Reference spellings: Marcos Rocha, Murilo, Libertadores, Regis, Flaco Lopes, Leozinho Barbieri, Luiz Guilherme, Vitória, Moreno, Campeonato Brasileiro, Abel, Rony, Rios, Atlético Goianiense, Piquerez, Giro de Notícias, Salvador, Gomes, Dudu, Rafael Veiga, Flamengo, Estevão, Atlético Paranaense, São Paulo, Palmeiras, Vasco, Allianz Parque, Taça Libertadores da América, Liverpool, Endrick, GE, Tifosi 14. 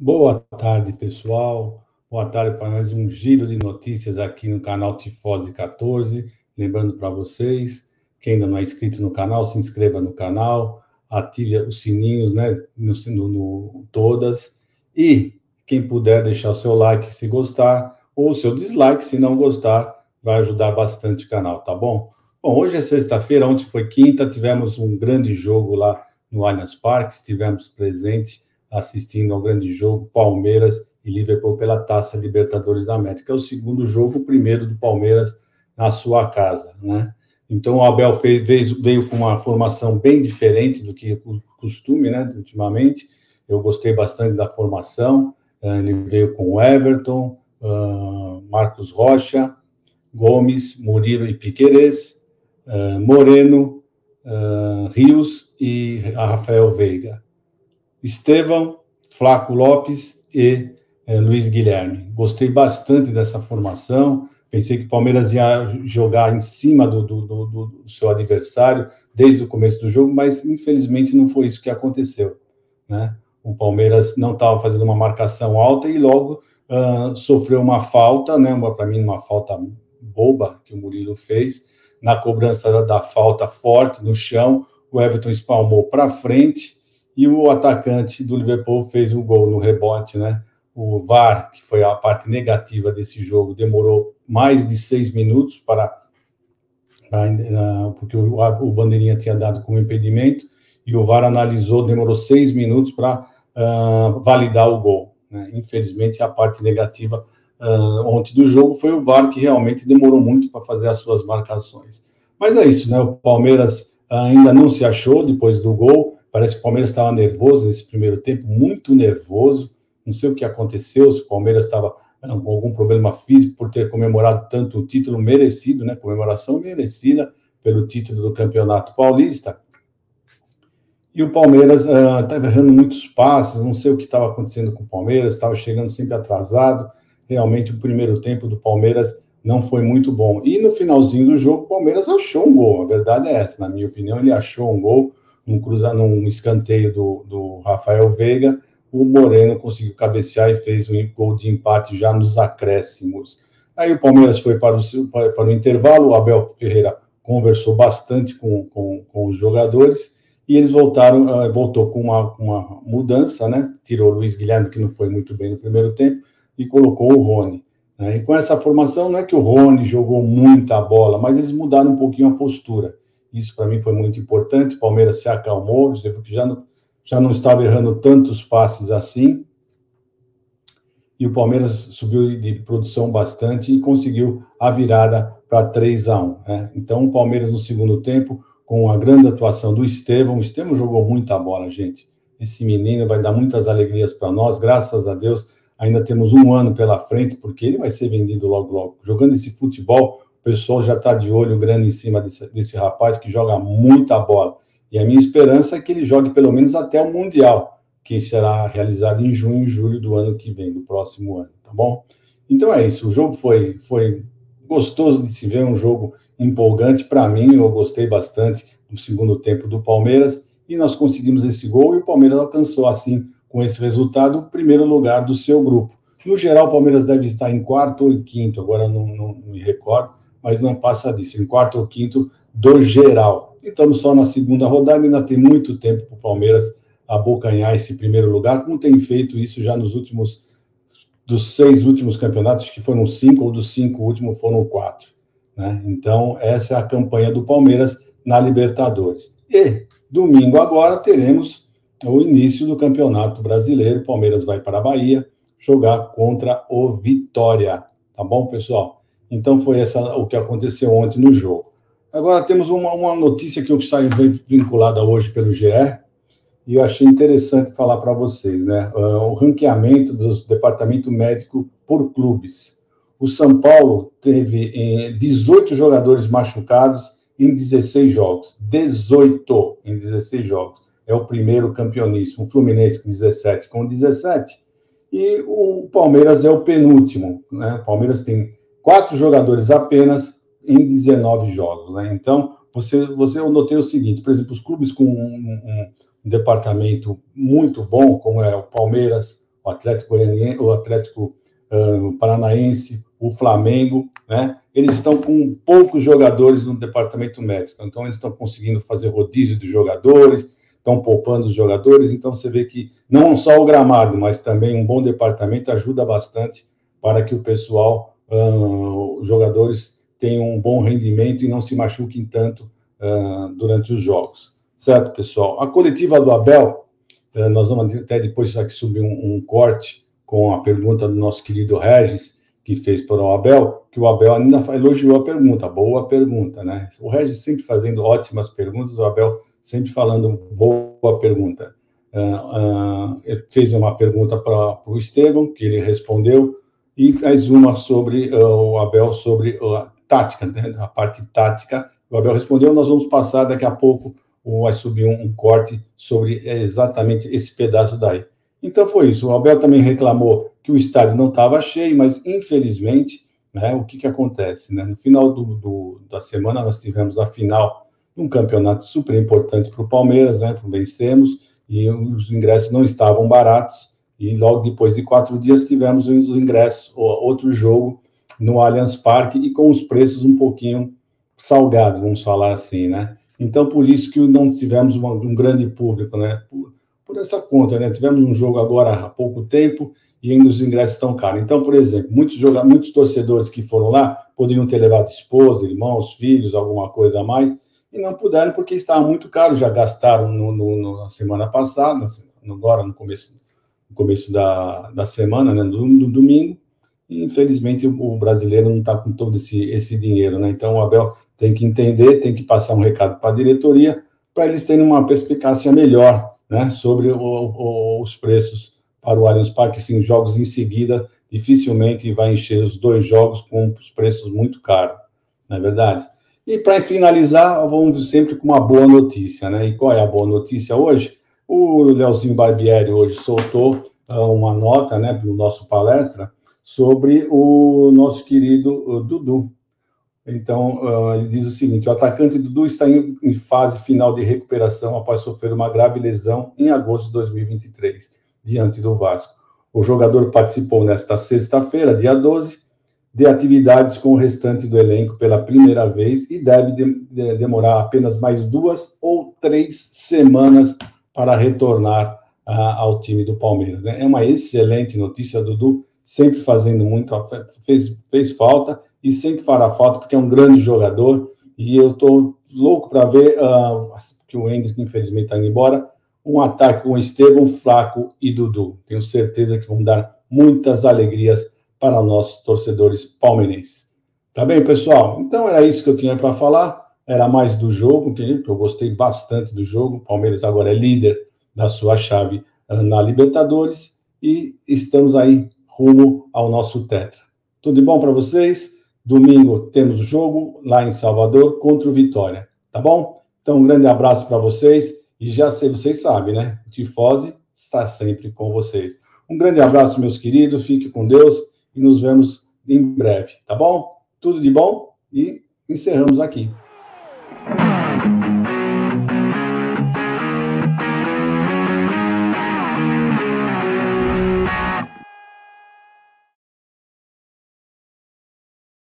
Boa tarde, pessoal. Boa tarde para mais um giro de notícias aqui no canal Tifosi 14. Lembrando para vocês, quem ainda não é inscrito no canal, se inscreva no canal, ative os sininhos, né, no todas. E quem puder deixar o seu like se gostar, ou o seu dislike se não gostar, vai ajudar bastante o canal, tá bom? Bom, hoje é sexta-feira, ontem foi quinta, tivemos um grande jogo lá no Allianz Parque, estivemos presentes assistindo ao grande jogo Palmeiras e Liverpool pela Taça Libertadores da América. É o segundo jogo, o primeiro do Palmeiras na sua casa, né? Então o Abel veio com uma formação bem diferente do que o costume, né, ultimamente. Eu gostei bastante da formação. Ele veio com Everton, Marcos Rocha, Gomes, Murilo e Piquerez, Moreno, Rios e Rafael Veiga, Estevão, Flaco Lopes e Luiz Guilherme. Gostei bastante dessa formação. Pensei que o Palmeiras ia jogar em cima do seu adversário desde o começo do jogo, mas infelizmente não foi isso que aconteceu, né? O Palmeiras não estava fazendo uma marcação alta e logo sofreu uma falta, né? Para mim, uma falta boba que o Murilo fez. Na cobrança da falta forte no chão, o Everton espalmou para frente e o atacante do Liverpool fez um gol no rebote, né? O VAR, que foi a parte negativa desse jogo, demorou mais de 6 minutos porque o bandeirinha tinha dado como impedimento, e o VAR analisou, demorou 6 minutos para validar o gol, né? Infelizmente, a parte negativa ontem do jogo foi o VAR, que realmente demorou muito para fazer as suas marcações. Mas é isso, né? O Palmeiras ainda não se achou depois do gol. Parece que o Palmeiras estava nervoso nesse primeiro tempo, muito nervoso. Não sei o que aconteceu, se o Palmeiras estava com algum problema físico por ter comemorado tanto o título merecido, né? Comemoração merecida pelo título do Campeonato Paulista. E o Palmeiras estava errando muitos passes, não sei o que estava acontecendo com o Palmeiras, estava chegando sempre atrasado. Realmente, o primeiro tempo do Palmeiras não foi muito bom. E no finalzinho do jogo, o Palmeiras achou um gol. A verdade é essa, na minha opinião, ele achou um gol, num escanteio do Rafael Veiga. O Moreno conseguiu cabecear e fez um gol de empate já nos acréscimos. Aí o Palmeiras foi para o intervalo, o Abel Ferreira conversou bastante com os jogadores, e eles voltou com uma mudança, né? Tirou o Luiz Guilherme, que não foi muito bem no primeiro tempo, e colocou o Rony, né? E com essa formação, não é que o Rony jogou muita bola, mas eles mudaram um pouquinho a postura. Isso, para mim, foi muito importante. O Palmeiras se acalmou, porque já não estava errando tantos passes assim. E o Palmeiras subiu de produção bastante e conseguiu a virada para 3-1. Né? Então, o Palmeiras, no segundo tempo, com a grande atuação do Estevão. O Estevão jogou muita bola, gente. Esse menino vai dar muitas alegrias para nós. Graças a Deus, ainda temos um ano pela frente, porque ele vai ser vendido logo, logo. Jogando esse futebol, o pessoal já está de olho grande em cima desse rapaz, que joga muita bola. E a minha esperança é que ele jogue pelo menos até o Mundial, que será realizado em junho e julho do ano que vem, do próximo ano, tá bom? Então é isso, o jogo foi gostoso de se ver, um jogo empolgante para mim. Eu gostei bastante do segundo tempo do Palmeiras, e nós conseguimos esse gol, e o Palmeiras alcançou, assim, com esse resultado, o primeiro lugar do seu grupo. No geral, o Palmeiras deve estar em quarto ou em quinto, agora não me recordo, mas não passa disso, em quarto ou quinto do geral. E estamos só na segunda rodada, ainda tem muito tempo para o Palmeiras abocanhar esse primeiro lugar, como tem feito isso já nos últimos, dos 6 últimos campeonatos, que foram 5, ou dos 5 últimos foram 4. Né? Então, essa é a campanha do Palmeiras na Libertadores. E, domingo agora, teremos o início do Campeonato Brasileiro. O Palmeiras vai para a Bahia jogar contra o Vitória. Tá bom, pessoal? Então, foi o que aconteceu ontem no jogo. Agora, temos uma notícia que eu saí vinculada hoje pelo GE, e eu achei interessante falar para vocês, né? O ranqueamento do departamento médico por clubes. O São Paulo teve 18 jogadores machucados em 16 jogos. 18 em 16 jogos. É é o primeiro campeoníssimo, o Fluminense com 17 e o Palmeiras é o penúltimo, né? O Palmeiras tem 4 jogadores apenas em 19 jogos, né? Então, eu notei o seguinte, por exemplo, os clubes com um departamento muito bom, como é o Palmeiras, o Atlético Goianiense, o Atlético Paranaense, o Flamengo, né? Eles estão com poucos jogadores no departamento médico, então eles estão conseguindo fazer rodízio de jogadores, estão poupando os jogadores, então você vê que não só o gramado, mas também um bom departamento ajuda bastante para que o pessoal, os jogadores, tenham um bom rendimento e não se machuquem tanto durante os jogos. Certo, pessoal? A coletiva do Abel, nós vamos até depois aqui subir um corte com a pergunta do nosso querido Regis, que fez para o Abel, que o Abel ainda elogiou a pergunta, boa pergunta, né? O Regis sempre fazendo ótimas perguntas, o Abel sempre falando boa pergunta. Ele fez uma pergunta para o Estevão, que ele respondeu, e mais uma sobre o Abel, sobre a tática, né? A parte tática, o Abel respondeu, nós vamos passar daqui a pouco, vai subir um corte sobre exatamente esse pedaço daí. Então foi isso, o Abel também reclamou que o estádio não estava cheio, mas infelizmente, né, o que acontece? Né? No final da semana nós tivemos a final um campeonato super importante para o Palmeiras, né? Vencemos, e os ingressos não estavam baratos, e logo depois de 4 dias tivemos os ingressos, outro jogo no Allianz Parque, e com os preços um pouquinho salgados, vamos falar assim, né? Então, por isso que não tivemos um grande público, né? Por essa conta, né? Tivemos um jogo agora há pouco tempo, e ainda os ingressos estão caros. Então, por exemplo, muitos torcedores que foram lá poderiam ter levado esposa, irmãos, filhos, alguma coisa a mais, e não puderam porque estava muito caro, já gastaram na semana passada, agora no começo da semana, né, no domingo, e infelizmente o brasileiro não está com todo esse dinheiro, né? Então o Abel tem que entender, tem que passar um recado para a diretoria, para eles terem uma perspicácia melhor, né, sobre os preços para o Allianz Parque, sim, jogos em seguida, dificilmente vai encher os 2 jogos com os preços muito caros, não é verdade? E para finalizar, vamos sempre com uma boa notícia, né? E qual é a boa notícia hoje? O Leozinho Barbieri hoje soltou uma nota, né, do nosso palestra sobre o nosso querido Dudu. Então, ele diz o seguinte, o atacante Dudu está em fase final de recuperação após sofrer uma grave lesão em agosto de 2023, diante do Vasco. O jogador participou nesta sexta-feira, dia 12, de atividades com o restante do elenco pela primeira vez e deve demorar apenas mais 2 ou 3 semanas para retornar ao time do Palmeiras. É uma excelente notícia, Dudu, sempre fazendo muito, fez falta e sempre fará falta, porque é um grande jogador, e eu estou louco para ver, que o Endrick infelizmente está indo embora, um ataque com Estevão, Flaco e Dudu. Tenho certeza que vão dar muitas alegrias para nossos torcedores palmeirenses. Tá bem, pessoal? Então era isso que eu tinha para falar, era mais do jogo, que eu gostei bastante do jogo, o Palmeiras agora é líder da sua chave na Libertadores, e estamos aí rumo ao nosso tetra. Tudo de bom para vocês? Domingo temos jogo lá em Salvador contra o Vitória, tá bom? Então um grande abraço para vocês, e já sei, vocês sabem, né? O Tifosi está sempre com vocês. Um grande abraço, meus queridos, fique com Deus, e nos vemos em breve, tá bom? Tudo de bom e encerramos aqui.